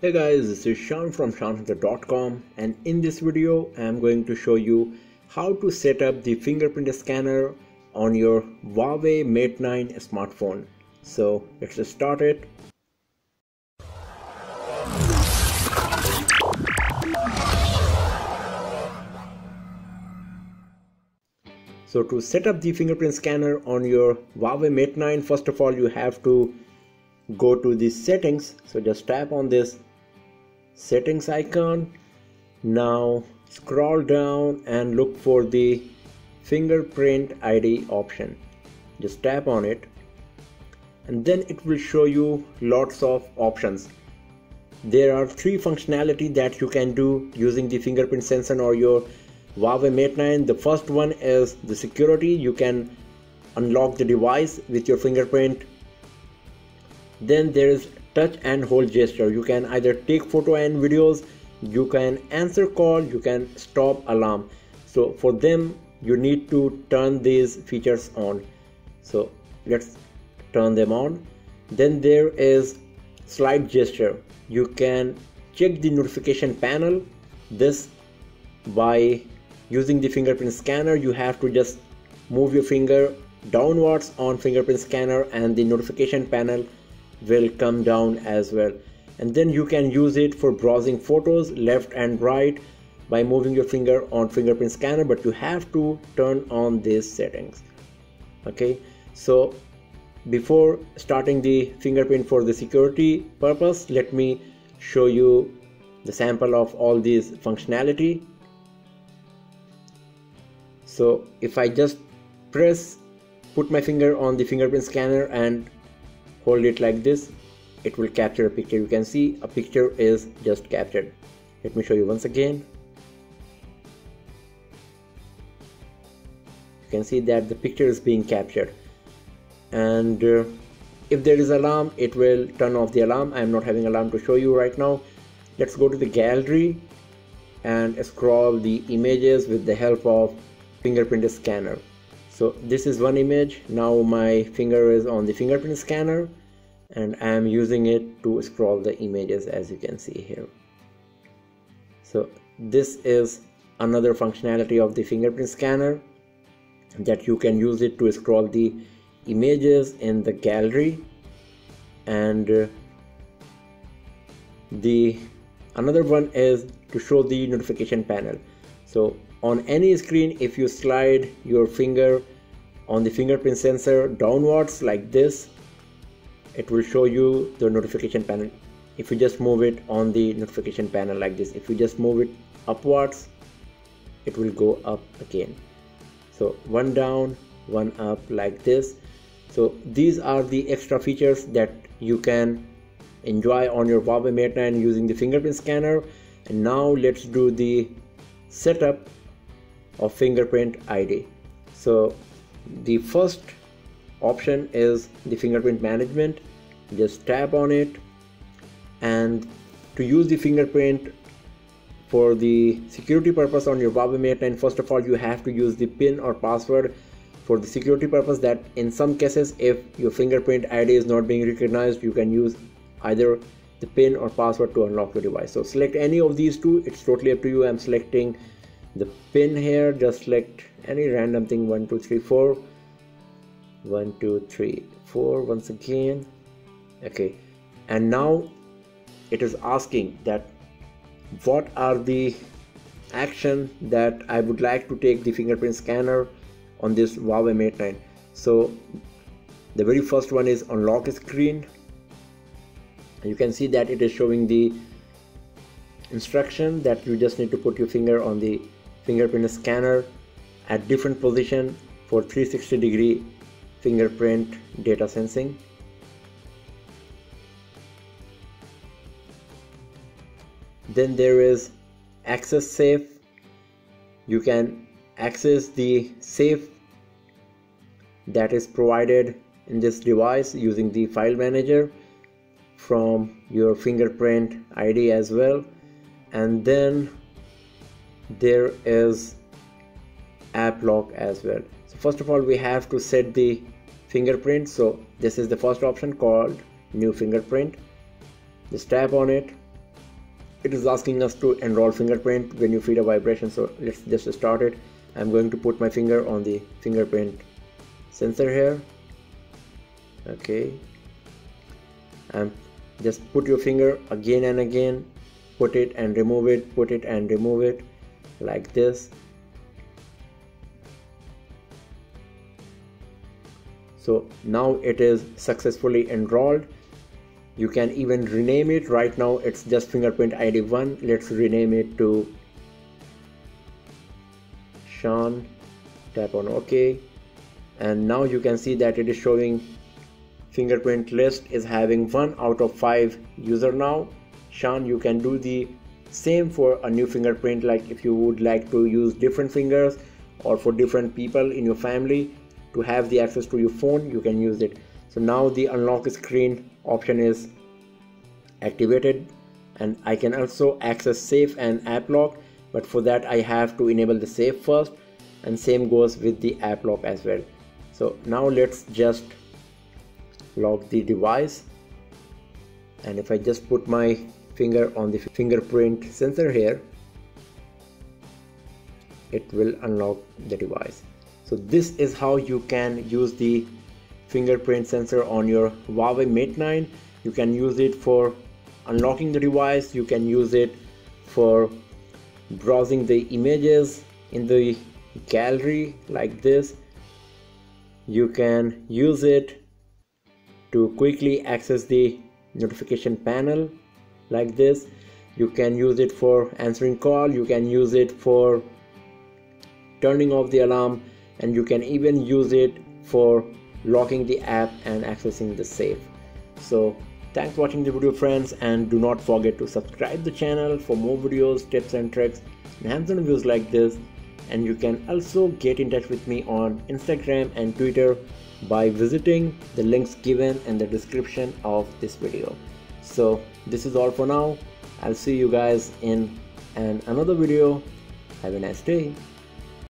Hey guys, this is Sean from SeanHunter.com, and in this video I am going to show you how to set up the fingerprint scanner on your Huawei Mate 9 smartphone. So let's get started. So to set up the fingerprint scanner on your Huawei Mate 9, first of all you have to go to the settings. So just tap on this settings icon, now scroll down and look for the fingerprint ID option. Just tap on it and then it will show you lots of options. There are three functionality that you can do using the fingerprint sensor or your Huawei Mate 9. The first one is the security. You can unlock the device with your fingerprint. Then there is touch and hold gesture. You can either take photo and videos, you can answer call, you can stop alarm. So for them you need to turn these features on. So let's turn them on. Then there is slide gesture. You can check the notification panel. This by using the fingerprint scanner, you have to just move your finger downwards on fingerprint scanner and the notification panel will come down as well. And then you can use it for browsing photos left and right by moving your finger on fingerprint scanner, but you have to turn on these settings. Okay, so before starting the fingerprint for the security purpose, let me show you the sample of all these functionality. So if I just put my finger on the fingerprint scanner and hold it like this, it will capture a picture. You can see a picture is just captured. Let me show you once again. You can see that the picture is being captured. And if there is alarm, it will turn off the alarm. I am not having alarm to show you right now. Let's go to the gallery and scroll the images with the help of fingerprint scanner. So this is one image. Now my finger is on the fingerprint scanner and I am using it to scroll the images, as you can see here. So this is another functionality of the fingerprint scanner, that you can use it to scroll the images in the gallery. And the another one is to show the notification panel. So on any screen, if you slide your finger on the fingerprint sensor downwards like this, it will show you the notification panel. If you just move it on the notification panel like this, if you just move it upwards, it will go up again. So one down, one up like this. So these are the extra features that you can enjoy on your Huawei Mate 9 using the fingerprint scanner. And now let's do the setup of fingerprint ID. So the first option is the fingerprint management. Just tap on it, and to use the fingerprint for the security purpose on your Huawei Mate 9, first of all you have to use the PIN or password for the security purpose. That in some cases, if your fingerprint ID is not being recognized, you can use either the PIN or password to unlock your device. So select any of these two, it's totally up to you. I'm selecting the PIN here. Just select any random thing, 1234 1234 once again. Okay, and now it is asking that what are the action that I would like to take the fingerprint scanner on this Huawei Mate 9. So the very first one is unlock screen. You can see that it is showing the instruction that you just need to put your finger on the fingerprint scanner at different position for 360-degree fingerprint data sensing. Then there is access safe. You can access the safe that is provided in this device using the file manager from your fingerprint ID as well. And then there is app lock as well. So first of all we have to set the fingerprint. So this is the first option called new fingerprint. Just tap on it It is asking us to enroll fingerprint when you feed a vibration, so let's just start it. I'm going to put my finger on the fingerprint sensor here. Okay, and just put your finger again and again, put it and remove it, put it and remove it, like this. So now it is successfully enrolled. You can even rename it. Right now it's just fingerprint ID 1. Let's rename it to Sean. Tap on OK, and now you can see that it is showing fingerprint list is having 1 out of 5 user now. Sean, you can do the same for a new fingerprint, like if you would like to use different fingers or for different people in your family to have the access to your phone, you can use it. So now the unlock screen option is activated, and I can also access safe and app lock, but for that I have to enable the safe first, and same goes with the app lock as well. So now let's just lock the device, and if I just put my finger on the fingerprint sensor here, it will unlock the device. So this is how you can use the fingerprint sensor on your Huawei Mate 9. You can use it for unlocking the device, you can use it for browsing the images in the gallery like this, you can use it to quickly access the notification panel like this, you can use it for answering call, you can use it for turning off the alarm, and you can even use it for locking the app and accessing the safe. So thanks for watching the video, friends, and do not forget to subscribe the channel for more videos, tips and tricks and hands-on reviews like this. And you can also get in touch with me on Instagram and Twitter by visiting the links given in the description of this video. So this is all for now. I'll see you guys in another video. Have a nice day.